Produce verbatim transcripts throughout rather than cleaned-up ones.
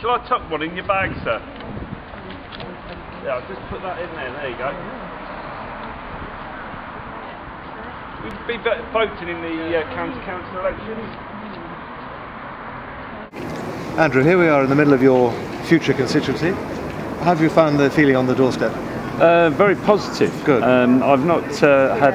Shall I tuck one in your bag, sir? Yeah, I'll just put that in there. There you go. We'd be voting in the uh, county council elections. Andrew, here we are in the middle of your future constituency. How have you found the feeling on the doorstep? Uh, very positive. Good. Um, I've not uh, had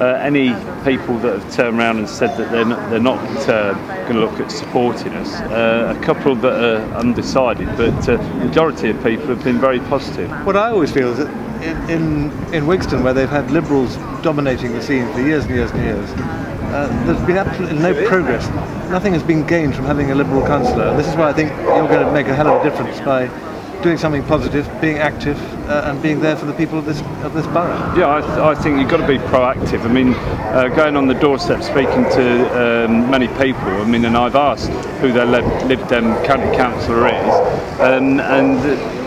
uh, any people that have turned around and said that they're not, they're not uh, going to look at supporting us. Uh, a couple that are undecided, but uh, the majority of people have been very positive. What I always feel is that in, in, in Wigston, where they've had Liberals dominating the scene for years and years and years, uh, there's been absolutely no progress. Nothing has been gained from having a Liberal councillor. This is why I think you're going to make a hell of a difference by doing something positive, being active, uh, and being there for the people of this of this borough. Yeah, I, th I think you've got to be proactive. I mean, uh, going on the doorstep, speaking to um, many people. I mean, and I've asked who their Lib, Lib Dem county councillor is, um, and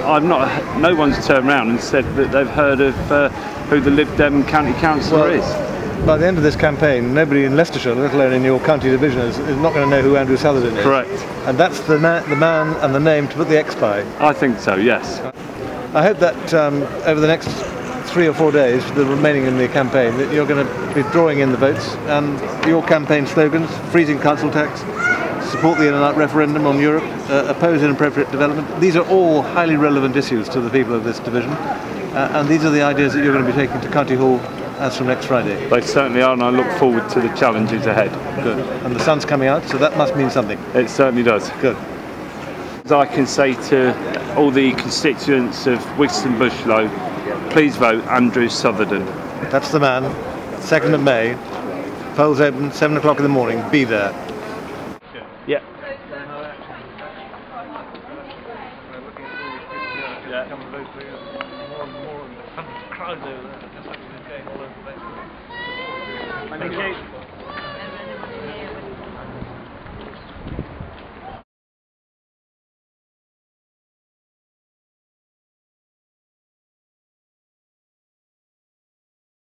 I've not. No one's turned around and said that they've heard of uh, who the Lib Dem county councillor well, is. By the end of this campaign, nobody in Leicestershire, let alone in your county division, is, is not going to know who Andrew Southerden is. Correct. And that's the, man, the man and the name to put the X by. I think so, yes. I hope that um, over the next three or four days, the remaining in the campaign, that you're going to be drawing in the votes and your campaign slogans, freezing council tax, support the in and out referendum on Europe, uh, oppose inappropriate development. These are all highly relevant issues to the people of this division, uh, and these are the ideas that you're going to be taking to County Hall as from next Friday. They certainly are, and I look forward to the challenges ahead. Good. And the sun's coming out, so that must mean something. It certainly does. Good. As I can say to all the constituents of Wigston Bushloe, please vote Andrew Southerden. That's the man. second of May. Polls open, seven o'clock in the morning. Be there. Yeah. Yeah. Thank you.